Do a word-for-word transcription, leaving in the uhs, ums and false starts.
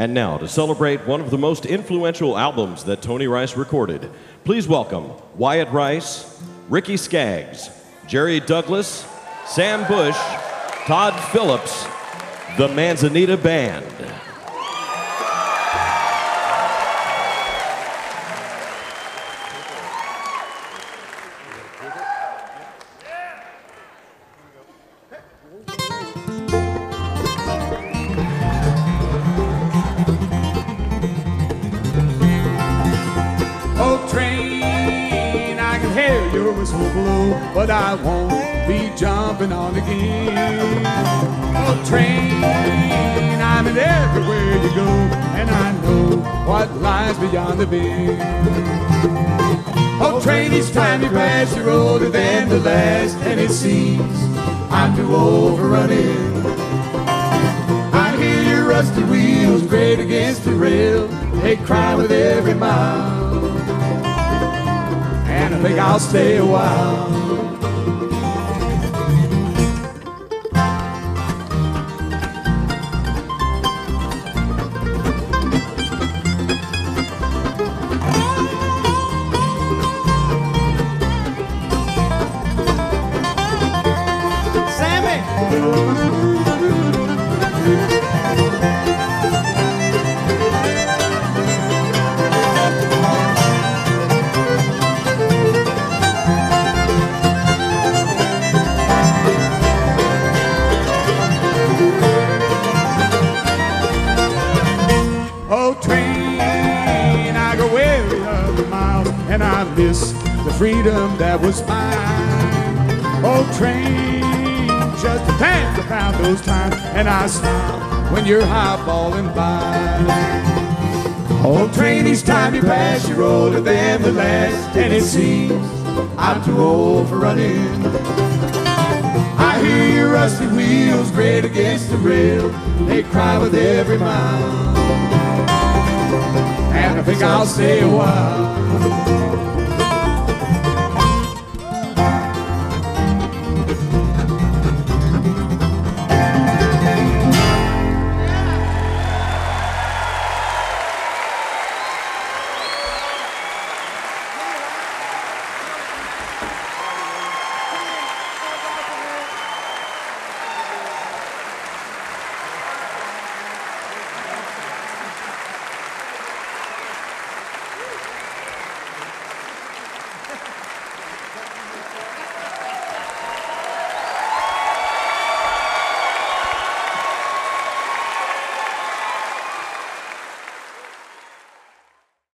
And now, to celebrate one of the most influential albums that Tony Rice recorded, please welcome Wyatt Rice, Ricky Skaggs, Jerry Douglas, Sam Bush, Todd Phillips, the Manzanita Band. But I won't be jumping on again. Oh, train, I'm in everywhere you go, and I know what lies beyond the bend. Oh, train, each time you pass, you're older than the last, and it seems I'm too old for running. I hear your rusty wheels grate against the rail, they cry with every mile, and I think I'll stay a while. Freedom that was mine. Oh, train, just a pants to pound those times, and I smile when you're highballing by. Oh, train, each time you pass, you're older than the last, and it seems I'm too old for running. I hear your rusty wheels grate against the rail, they cry with every mile, and I think I'll stay a while.